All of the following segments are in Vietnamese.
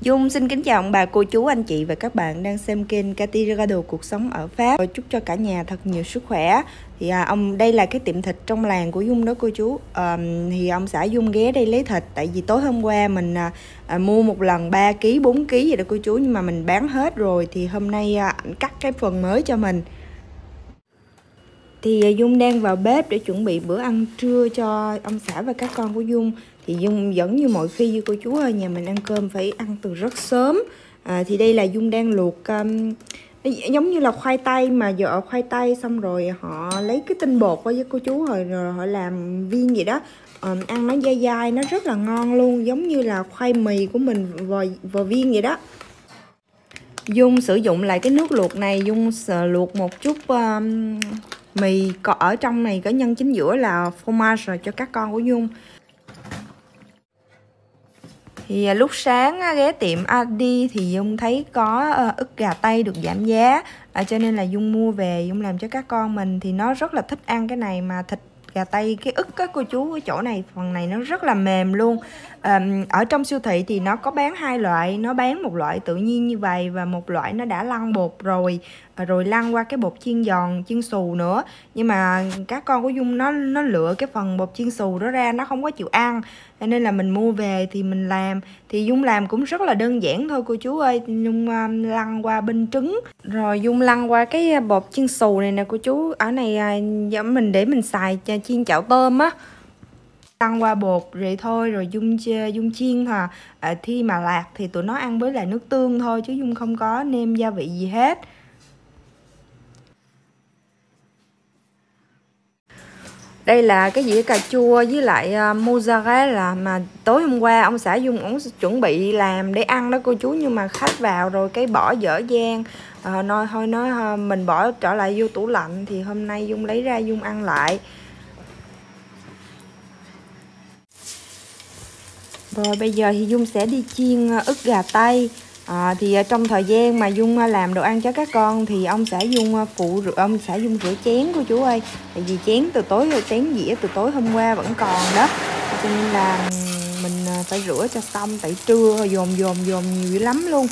Dung xin kính chào ông bà, cô chú, anh chị và các bạn đang xem kênh Cathy Gerardo cuộc sống ở Pháp. Chúc cho cả nhà thật nhiều sức khỏe. Thì đây là cái tiệm thịt trong làng của Dung đó cô chú. Thì ông xã Dung ghé đây lấy thịt, tại vì tối hôm qua mình mua một lần 3 kg, 4 kg vậy đó cô chú, nhưng mà mình bán hết rồi thì hôm nay ảnh cắt cái phần mới cho mình. Thì Dung đang vào bếp để chuẩn bị bữa ăn trưa cho ông xã và các con của Dung. Thì Dung vẫn như mọi khi cô chú ơi, nhà mình ăn cơm phải ăn từ rất sớm. Thì đây là Dung đang luộc giống như là khoai tây, mà vợ khoai tây xong rồi họ lấy cái tinh bột với cô chú rồi họ làm viên vậy đó. Ăn nó dai dai, nó rất là ngon luôn, giống như là khoai mì của mình vò viên vậy đó. Dung sử dụng lại cái nước luộc này, Dung luộc một chút mì có ở trong này, có nhân chính giữa là fromage rồi cho các con của Dung. Thì lúc sáng ghé tiệm Adi thì Dung thấy có ức gà tây được giảm giá, cho nên là Dung mua về Dung làm cho các con mình. Thì nó rất là thích ăn cái này, mà thịt gà tây cái ức á cô chú, ở chỗ này phần này nó rất là mềm luôn. Ở trong siêu thị thì nó có bán hai loại, nó bán một loại tự nhiên như vậy và một loại nó đã lăn bột rồi lăn qua cái bột chiên giòn, chiên xù nữa. Nhưng mà các con của Dung nó lựa cái phần bột chiên xù đó ra, nó không có chịu ăn, cho nên là mình mua về thì mình làm. Thì Dung làm cũng rất là đơn giản thôi cô chú ơi. Dung lăn qua bên trứng, rồi Dung lăn qua cái bột chiên xù này nè cô chú. Ở này mình để mình xài chiên chảo tôm á, lăn qua bột vậy thôi, rồi Dung chiên thôi. Khi mà lạc thì tụi nó ăn với lại nước tương thôi, chứ Dung không có nêm gia vị gì hết. Đây là cái dĩa cà chua với lại mozzarella mà tối hôm qua ông xã Dung cũng chuẩn bị làm để ăn đó cô chú. Nhưng mà khách vào rồi cái bỏ dở dang, thôi mình bỏ trở lại vô tủ lạnh. Thì hôm nay Dung lấy ra Dung ăn lại. Rồi bây giờ thì Dung sẽ đi chiên ức gà tây. Thì trong thời gian mà Dung làm đồ ăn cho các con thì ông xã Dung rửa chén cô chú ơi. Tại vì chén dĩa từ tối hôm qua vẫn còn đó, cho nên là mình phải rửa cho xong, tại trưa dồn nhiều lắm luôn.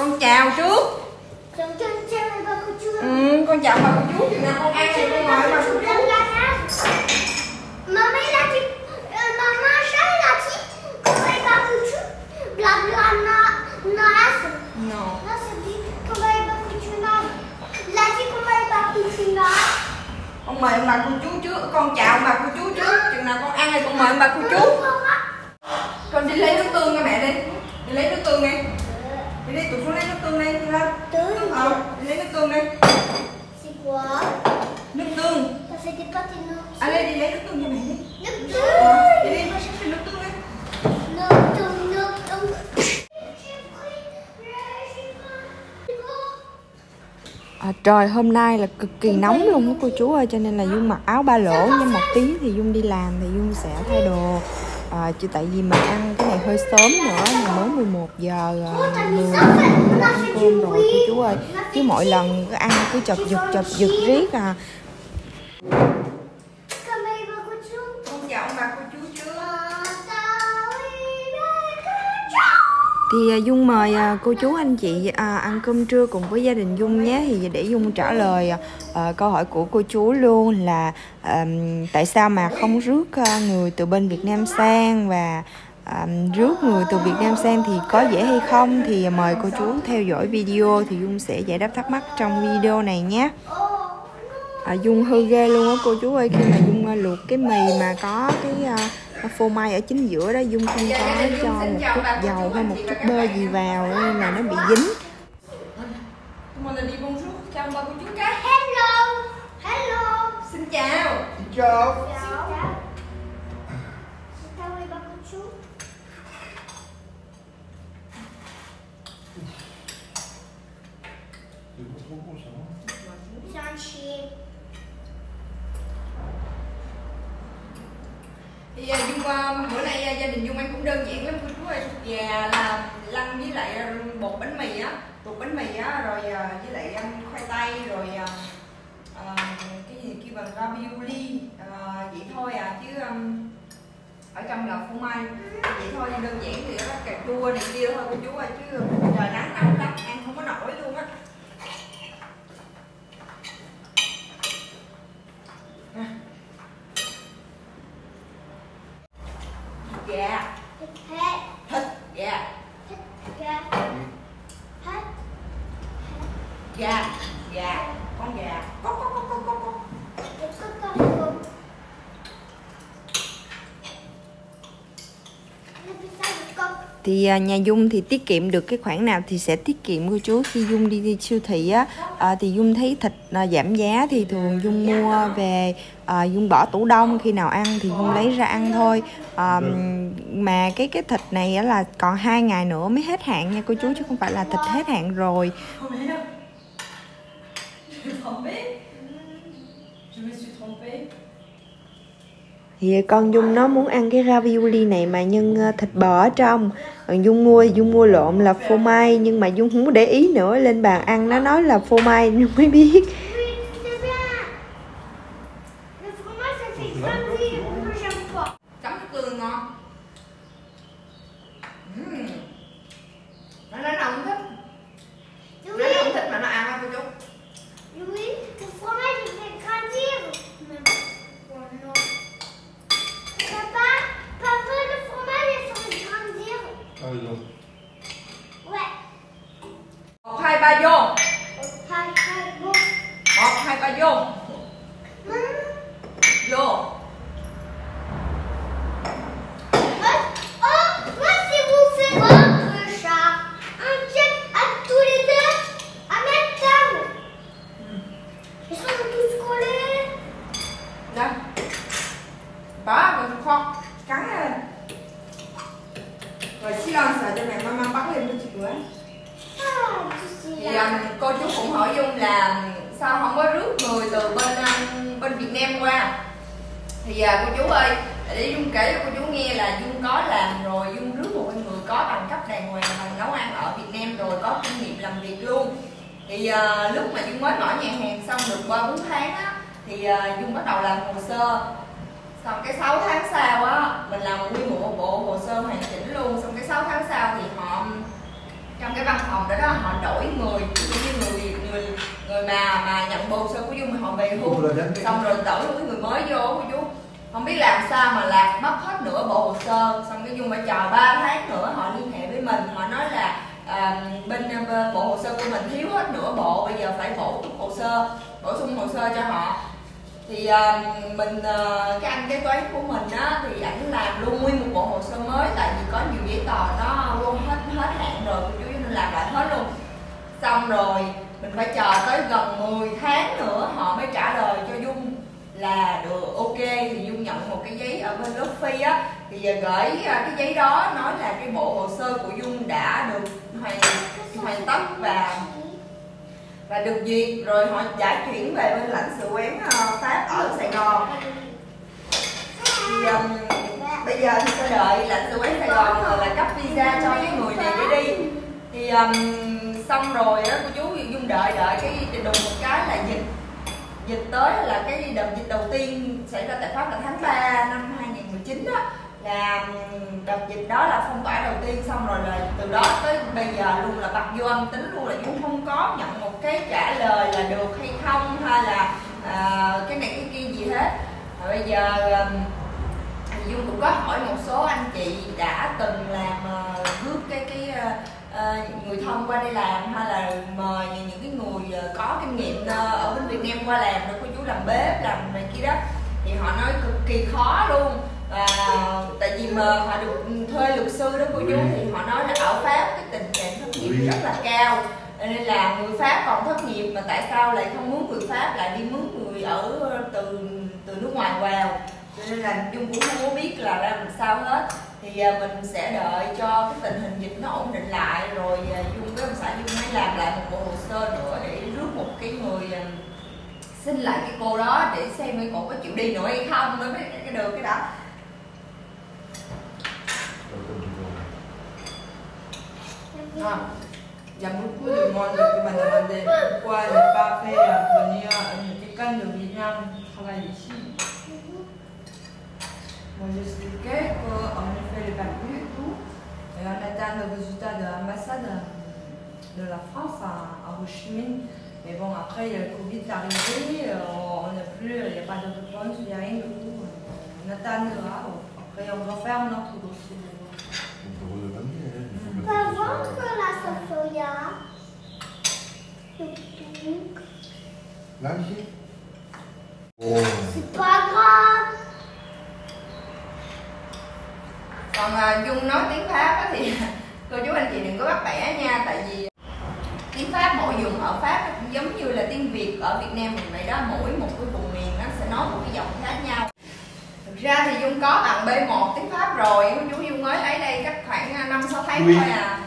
Con chào trước. Con chào bà cô chú, chừng nào con ăn thì con mời bà cô chú. Con mời bà cô chú trước, con chào bà cô chú trước, chừng nào con ăn thì con mời bà cô chú. Con đi lấy nước tương cho mẹ đi. Đi lấy nước tương đi. Đi tụi con lấy nước tương đi, đi ra. Đi lấy nước tương đi. Nước tương. Allez, đi lấy nước tương cho mẹ đi. Nước tương. Đi đi, lấy nước tương đi. Nước tương. Trời hôm nay là cực kỳ nóng luôn đó cô chú ơi, cho nên là Dung mặc áo ba lỗ. Nhưng một tí thì Dung đi làm thì Dung sẽ thay đồ. Chứ tại vì mình ăn cái này hơi sớm nữa, mà mới 11 giờ ăn cơm rồi cô chú ơi. Chứ mỗi lần ăn cứ chợp giật riết à. Thì Dung mời cô chú anh chị ăn cơm trưa cùng với gia đình Dung nhé. Thì để Dung trả lời câu hỏi của cô chú luôn là tại sao mà không rước người từ bên Việt Nam sang, và rước người từ Việt Nam sang thì có dễ hay không. Thì mời cô chú theo dõi video, thì Dung sẽ giải đáp thắc mắc trong video này nhé. Dung hư ghê luôn á cô chú ơi, khi mà Dung luộc cái mì mà có cái phô mai ở chính giữa đó, Dung không có cho một chút dầu hay một chút bơ gì vào nên là nó bị dính. Hello. Xin chào. Thì Dung, bữa nay gia đình Dung ăn cũng đơn giản lắm cô chú ơi. Gà là lăn với lại bột bánh mì á, bột bánh mì á, rồi với lại ăn khoai tây, rồi cái gì kia bằng ravioli, vậy thôi à, chứ ở trong là phô mai vậy thôi, đơn giản thì các cà chua này kia thôi cô chú ơi, chứ trời nắng nóng lắm ăn không có nổi luôn á. Gà thịt heo, thịt gà, thịt gà, thịt gà, gà, con gà, con thì nhà Dung thì tiết kiệm được cái khoản nào thì sẽ tiết kiệm cô chú. Khi Dung đi siêu thị á, thì Dung thấy thịt giảm giá thì thường Dung mua về, Dung bỏ tủ đông, khi nào ăn thì Dung lấy ra ăn thôi. Mà cái thịt này á là còn 2 ngày nữa mới hết hạn nha cô chú, chứ không phải là thịt hết hạn rồi. Thì con Dung nó muốn ăn cái ravioli này mà nhân thịt bò ở trong. Dung mua lộn là phô mai, nhưng mà Dung không có để ý nữa, lên bàn ăn nó nói là phô mai Dung mới biết. Cô chú cũng hỏi Dung là sao không có rước người từ bên Việt Nam qua. Thì cô chú ơi, để Dung kể cho cô chú nghe là Dung có làm rồi, Dung rước một người có bằng cấp đàng hoàng, bằng nấu ăn ở Việt Nam rồi, có kinh nghiệm làm việc luôn. Thì lúc mà Dung mới mở nhà hàng xong được qua 4 tháng á, thì Dung bắt đầu làm hồ sơ. Xong cái 6 tháng sau á, mình làm nguyên một bộ hồ sơ hoàn chỉnh luôn. Xong cái 6 tháng sau thì họ trong cái văn phòng đó đó họ đổi người, người mà nhận hồ sơ của Dung họ về hưu, xong rồi đổi một người mới vô của Dung. Không biết làm sao mà lạc mất hết nửa bộ hồ sơ. Xong cái Dung phải chờ 3 tháng nữa họ liên hệ với mình, họ nói là bên bộ hồ sơ của mình thiếu hết nửa bộ, bây giờ phải bổ sung hồ sơ cho họ. Thì cái anh kế toán của mình á, thì ảnh làm luôn nguyên một bộ hồ sơ mới, tại vì có nhiều giấy tờ nó luôn hết hạn rồi cô chú, nên làm lại hết luôn. Xong rồi mình phải chờ tới gần 10 tháng nữa họ mới trả lời cho Dung là được ok. Thì Dung nhận một cái giấy ở bên lớp Phi á, thì giờ gửi cái giấy đó nói là cái bộ hồ sơ của Dung đã được hoàn tất và được duyệt rồi, họ đã chuyển về bên lãnh sự quán Pháp ở Sài Gòn. Thì bây giờ thì sẽ đợi lãnh sự quán Sài Gòn rồi là cấp visa cho cái người này để đi. Thì xong rồi đó cô chú, Dung đợi cái đùng một cái là dịch tới, là cái đợt dịch đầu tiên xảy ra tại Pháp là tháng 3 năm 2019 đó, là đợt dịch đó là phong tỏa đầu tiên. Xong rồi là từ đó tới bây giờ luôn là bật vô âm tính luôn, là Dung không có nhận một cái trả lời là được hay không, hay là cái này cái kia gì hết. Rồi bây giờ Dung cũng có hỏi một số anh chị đã từng làm rước người thân qua đây làm, hay là mời những cái người có kinh nghiệm ở bên Việt Nam qua làm, rồi cô chú làm bếp làm này kia đó, thì họ nói cực kỳ khó luôn. Và tại vì mà họ được thuê luật sư đó cô chú, thì họ nói là ở Pháp cái tình trạng thất nghiệp rất là cao, nên là người Pháp còn thất nghiệp mà tại sao lại không muốn người Pháp lại đi mướn người ở từ nước ngoài vào, nên là Dung cũng không có biết là ra làm sao hết. Thì mình sẽ đợi cho cái tình hình dịch nó ổn định lại rồi Dung với ông xã Dung mới làm lại một bộ hồ sơ nữa để rước xin lại cái cô đó để xem cái cô có chịu đi nữa hay không mới cái được cái đó. J'aime beaucoup le monde que Madame Adèle. Pourquoi ne pas faire venir quelqu'un de Vietnam travailler ici? Moi j'expliquais qu'on a fait le papier et tout, et on attend le résultat de l'ambassade de la France à Ho Chi Minh. Mais bon, après le Covid est arrivé, on n'a plus, il n'y a pas de réponse, il n'y a rien de tout. On attendra, après on va faire notre dossier. C'est pas grave. Còn Dung nói tiếng Pháp thì cô chú anh chị đừng có bắt bẻ nha, tại vì tiếng Pháp mỗi vùng ở Pháp cũng giống như là tiếng Việt ở Việt Nam mình vậy đó, mỗi một cái vùng miền nó sẽ nói một cái giọng khác nhau. Thực ra thì Dung có bằng B1 tiếng Pháp rồi, cô chú Dung mới lấy đây cách khoảng 5-6 tháng thôi à.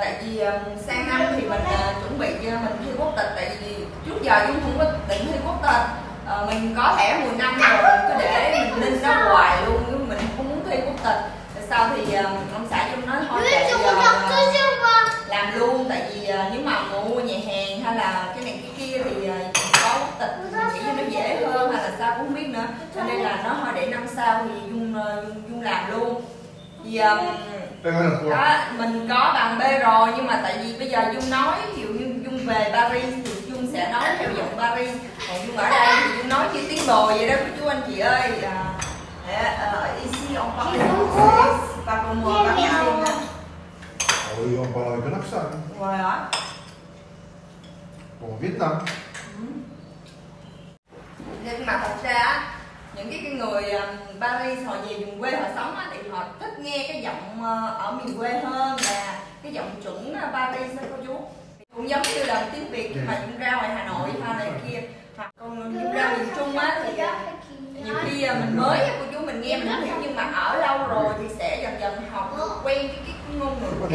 Tại vì sang năm thì mình chuẩn bị mình thi quốc tịch, tại vì trước giờ Dung không có định thi quốc tịch. Mình có thẻ 10 năm rồi, mình cứ để mình lên đó hoài luôn, nhưng mình không muốn thi quốc tịch. Sau thì ông xã Dung nói thôi tại làm luôn, tại vì nếu mà mua nhà hàng hay là cái này cái kia thì có quốc tịch chỉ cho nó dễ hơn hay là sao cũng không biết nữa, cho nên là nó thôi để năm sau thì Dung làm luôn. Thì đó, mình có bằng B rồi, nhưng mà tại vì bây giờ Dung nói ví dụ như Dung về Paris thì Dung sẽ nói theo giọng Paris, còn Dung ở đây thì Dung nói như tiếng Bồ vậy đó cô chú anh chị ơi. Ici on parle français, pas comme moi parisien. Oui, on parle avec un accent. Voilà. Bon, Vietnam. Nên mà thật ra những cái người Paris họ về vùng quê họ sống á, thì họ thích nghe cái giọng ở miền quê hơn là cái giọng chuẩn Paris đó cô chú. Cũng giống như là tiếng Việt mà Dung ra ngoài Hà Nội hay này kia, hoặc còn Dung ra miền Trung á thì nhiều khi mình mới cô chú mình nghe mình hiểu, nhưng mà ở lâu rồi thì sẽ dần dần học quen cái ngôn ngữ của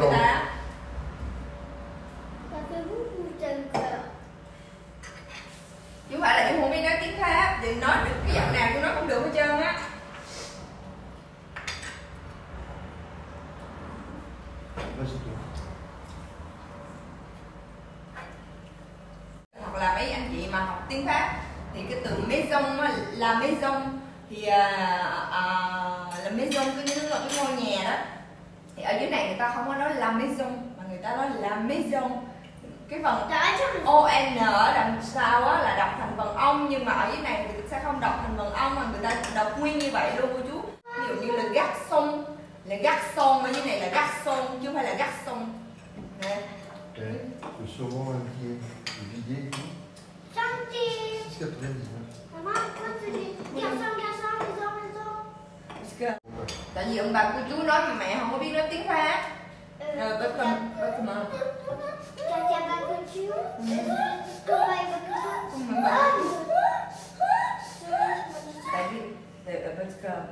người ta. Chứ phải là Dung không biết nói tiếng Pháp thì nói được cái giọng nào Dung nói cũng được hết trơn á. Hoặc là mấy anh chị mà học tiếng Pháp thì cái từ maison thì là maison cứ như là cái ngôi nhà đó, thì ở dưới này người ta không có nói la maison mà người ta nói la maison. Cái phần on ở đằng sau á là đọc thành phần ong, nhưng mà ở dưới này người ta sẽ không đọc thành phần ong mà người ta đọc nguyên như vậy luôn cô chú. Ví dụ như là garçon là garçon, ở dưới này là garçon chứ không phải là garçon. Nè. Tại vì ông bà cô chú nói mà mẹ không có biết nói tiếng Pháp. Rồi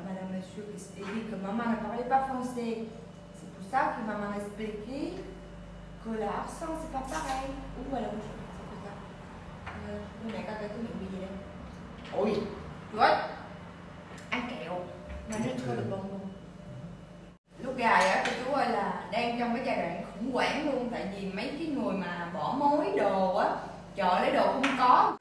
madame monsieur expliquait que maman ne parlait pas français. C'est pour ça que maman expliquait que l'accent c'est pas pareil. Où elle a mẹ coi cái miệng bị gì đây? Ôi, chết! Ăn kẹo mà nó chưa được bông luôn. Lúc gài á, cô chú ơi là đang trong cái giai đoạn khủng hoảng luôn, tại vì mấy cái người mà bỏ mối đồ á, trời lấy đồ không có.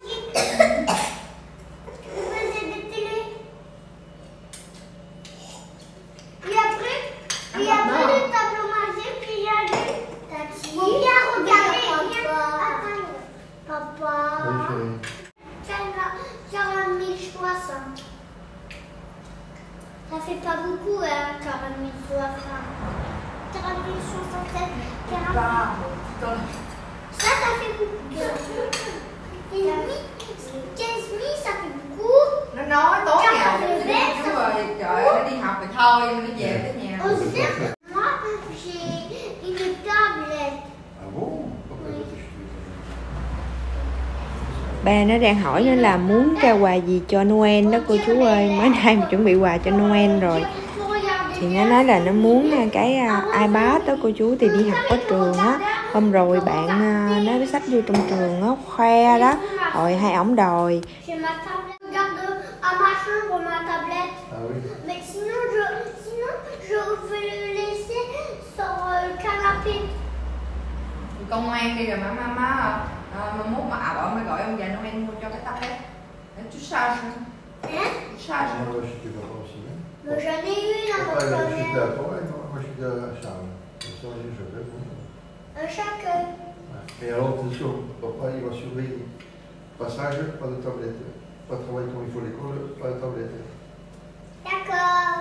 Ça fait pas beaucoup, hein, 40 067, 40 000. Ça fait beaucoup. 15 000, ça fait beaucoup. Nó nói tối ngày rồi, đúng rồi, trời ơi, nó đi học thì thôi, nó về tới nhà. Moi, j'ai une tablette. Ba nó đang hỏi nó là muốn trao quà gì cho Noel đó cô chú ơi. Mới nay mình chuẩn bị quà cho Noel rồi thì nó nói là nó muốn cái iPad đó cô chú, thì đi học ở trường á Hôm rồi bạn nói cái sách vô trong trường nó khoe đó, rồi hai ổng đòi. Con ngoan đi rồi má mốt mà ảo ổng mới gọi ông già Noel mua cho cái tablet. Chú sao? Chú sao? Moi j'en ai une à mon collègue. Moi je suis de Charles. Je vais vous. Un chacun. Et alors attention, papa il va surveiller. Passage, pas de tablette. Pas de travail comme il faut à l'école, pas de tablette. D'accord.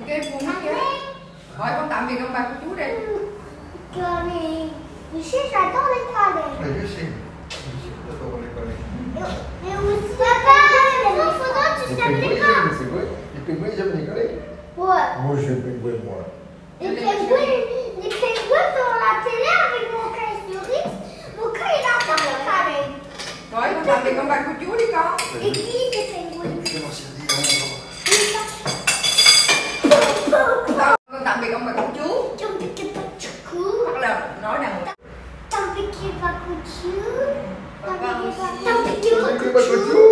Ok, vous mangez. Hỏi con tạm biệt ông bà của chú đi. Johnny, je sais j'adore l'école. Je sais. J'adore l'école. Mais où est papa? Tu t'aimes l'école? C'est vrai. Les pingouins, ils aiment l'école? Ouais. Moi, j'aime les pingouins, moi. Les pingouins sont à la télé avec mon cas, il sourit. Mon cas, il a encore le carré. Ouais, vous avez comme un coup de jour, les gars. Et qui les pingouins? Je m'en suis dit, on va voir. Con tạm biệt ông bà cô chú. Tạm biệt bà cô chú. Hoặc là nói rằng tạm biệt bà cô chú. Tạm biệt bà cô chú.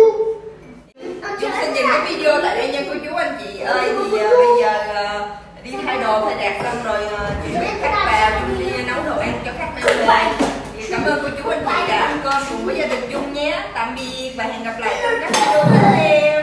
Chúng sẽ nhìn cái video tại đây nha cô chú anh chị ơi. Thì bây giờ đi thay đồ thay đẹp xong rồi chị với các bà đi nấu đồ ăn cho khách mang về. Cảm ơn cô chú anh chị đã ăn cơm cùng với gia đình Dung nhé. Tạm biệt và hẹn gặp lại trong các video tiếp theo.